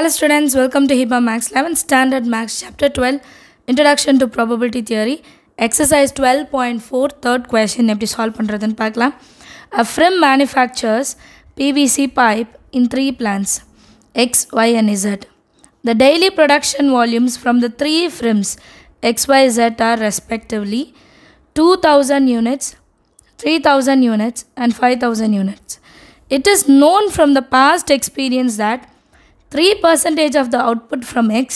Hello students, welcome to Hiba Max 11 Standard Max Chapter 12, Introduction to Probability Theory, Exercise 12.4, third question. எப்படி solve பண்றதுன்னு பார்க்கலாம். A firm manufactures PVC pipe in three plants, X, Y and Z. The daily production volumes from the three firms X, Y, Z are respectively 2,000 units, 3,000 units and 5,000 units. It is known from the past experience that 3% of the output from X,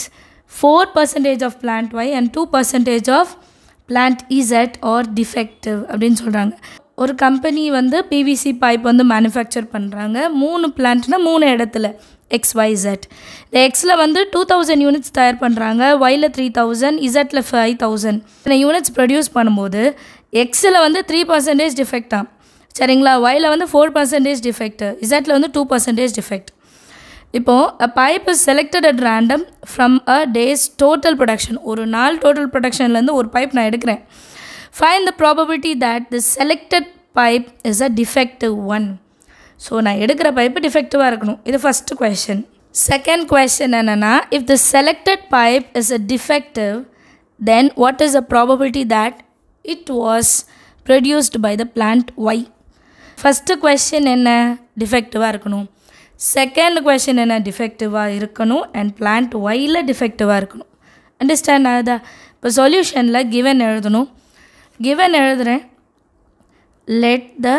4% of plant Y and 2% of plant EZ or defective அப்படினு சொல்றாங்க. ஒரு company வந்து PVC pipe வந்து manufacture பண்றாங்க. 3 plantனா 3 இடத்துல XYZ. இந்த Xல வந்து 2000 units தயார் பண்றாங்க, Yல 3000, EZல 5000. இந்த units produce பண்ணும்போது Xல வந்து 3% defect ஆ. சரிங்களா? Yல வந்து 4% defect, EZல வந்து 2% defect. இப்போ a pipe is selected at random from a day's total production. ஒரு நாள் total productionல இருந்து ஒரு pipe நான் எடுக்கிறேன். Find the probability that the selected pipe is a defective one. So நான் எடுக்கிற pipe defective-ஆ இருக்கணும். இது first question. Second question என்னன்னா, if the selected pipe is a defective, then what is the probability that it was produced by the plant Y? First question என்ன? Defective-ஆ இருக்கணும். Second question என்ன? Defective-ஆ இருக்கணும் and plant Y-ல defective-ஆ இருக்கணும். Understand ஆகுதா? இப்போ solution-ல given எழுதணும். Given எழுதுறேன். Let the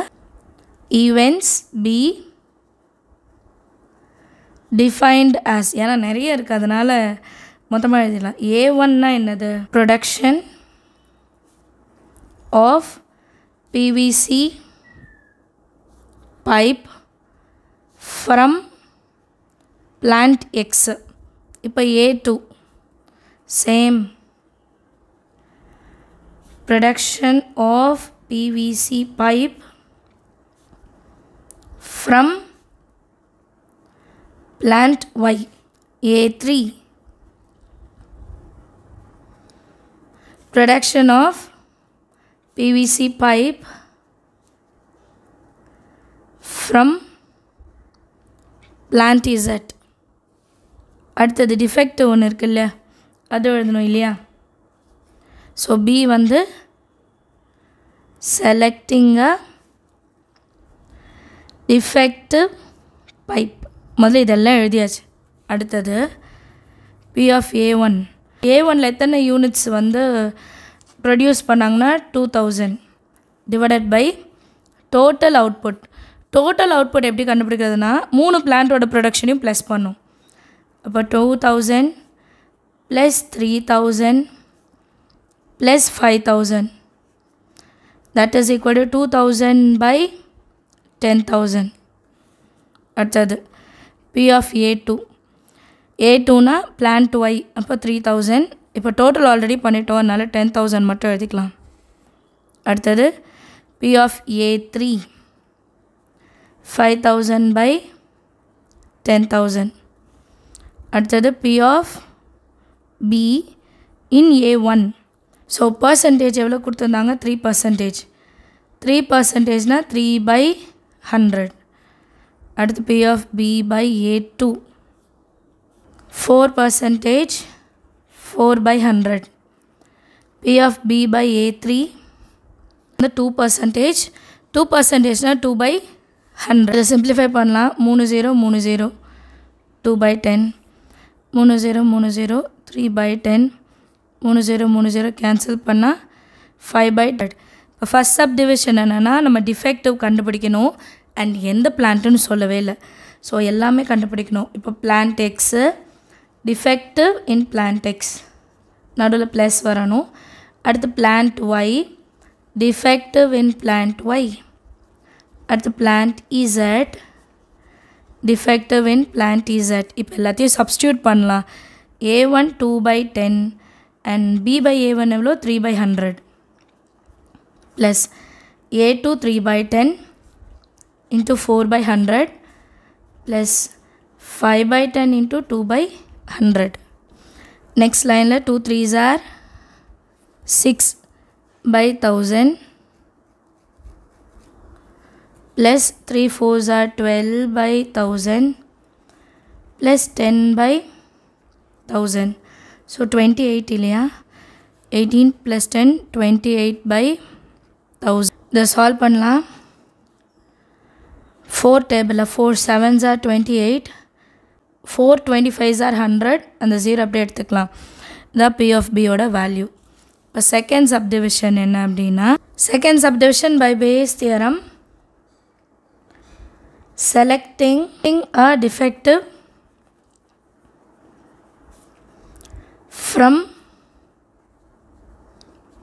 events be defined as, ஏன்னா நிறைய இருக்கு அதனால மொத்தமா எழுதிடலாம். A1-னா என்னது? Production of PVC pipe from plant X. இப்போ A2 same production of PVC pipe from plant Y. A3 production of PVC pipe from plant Z. அடுத்தது defective ஒன்று இருக்கு இல்லையா, அது எழுதணும் இல்லையா. ஸோ B வந்து selecting a defective pipe. முதல்ல இதெல்லாம் எழுதியாச்சு. அடுத்தது P of A1. A1ல எத்தனை யூனிட்ஸ் வந்து ப்ரொடியூஸ் பண்ணாங்கன்னா 2000 divided by total output. Total output எப்படி கண்டுபிடிக்கிறதுனா 3 பிளான்ட்டோட ப்ரொடக்ஷனையும் ப்ளஸ் பண்ணும். அப்போ 2000 plus 3000 plus 5000 that is equal to 2000 by 10000. அடுத்தது P ஆஃப் A2. A2னா பிளான்ட் Y, அப்போ 3000. இப்போ டோட்டல் ஆல்ரெடி பண்ணிட்டோம், அதனால் 10000 மட்டும் எழுதிக்கலாம். அடுத்தது P ஆஃப் A3 5000 by 10000. அடுத்தது P of B in A1. So percentage எவ்வளோ கொடுத்துருந்தாங்க? 3%. 3%னா 3/100. அடுத்து P of B by A2 4%, 4/100. P of B by A3 2%, 2%னா 2/100. இதை சிம்பிளிஃபை பண்ணலாம். 3030 2/10 3030 3/10 3030 கேன்சல் பண்ணால் 5/10. இப்போ ஃபஸ்ட் சப் டிவிஷன் என்னென்னா, நம்ம டிஃபெக்டிவ் கண்டுபிடிக்கணும் அண்ட் எந்த பிளான்ட்டுன்னு சொல்லவே இல்லை. ஸோ எல்லாமே கண்டுபிடிக்கணும். இப்போ plant X defective in plant X நடுவில் ப்ளஸ் வரணும். அடுத்து plant Y defective in plant Y. அடுத்து plant EZ defective in plant EZ. இப்போ எல்லாத்தையும் substitute பண்ணலாம். A1 2/10 and B by A1 எவ்வளோ? 3/100 plus A2 3/10 into 4/100 plus 5/10 into 2/100. Next line-ல 2 3s are 6/1000 plus 3 4s are 12/1000 plus 10 by 1000. So 28 இல்லையா, 18 plus 10 28 by 1000. இதை solve பண்ணலாம். 4 table, 4 7s are 28, 4 25s are 100 and the 0 அப்படியே எடுத்துக்கலாம். இதான் P of B ஓட value. இப்போ second subdivision என்ன அப்படின்னா, second subdivision by Bayes' theorem, selecting a defective from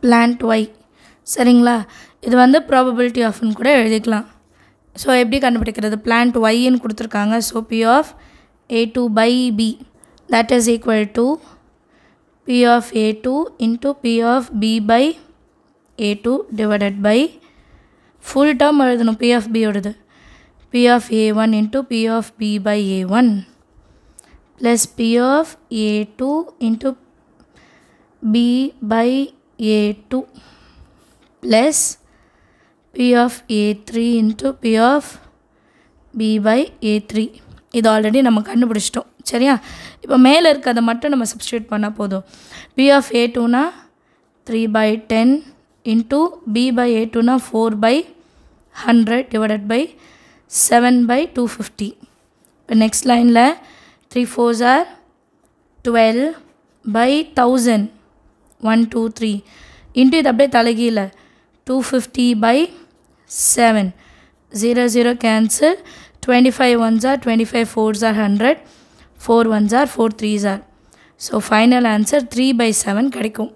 plant Y. சரிங்களா, இது வந்து probability of ன்னு கூட எழுதிக்கலாம். ஸோ எப்படி கண்டுபிடிக்கிறது? plant Y ன்னு கொடுத்துருக்காங்க. So P of A2 by B that is equal to P of A2 into P of B by A2 divided by full term எழுதணும். P of B ஓடுது P of A1 into P of B by A1 plus P of A2 into B by A2 plus P of A3 into P of B by A3. இது already நம்ம கண்டுபிடிச்சிட்டோம் சரியா. இப்போ மேலே இருக்கிறத மட்டும் நம்ம சப்ஸ்டியூட் பண்ணால் போதும். P of A2னா 3 by 10 into B by A2னா 4 by 100 divided by 7 by 250. Next line la 3 4s are 12 by 1000. 1 2 3 into it appadi thalagila 250 by 7. 0 0 cancel. 25 1s are 25, 4s are 100, 4 1s are 4, 3s are. So final answer 3 by 7 kadikkum.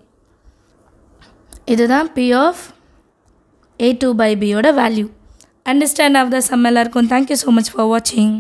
Idudhaan P of A2 by B oda value. Understand of the sum ellarkum. Thank you so much for watching.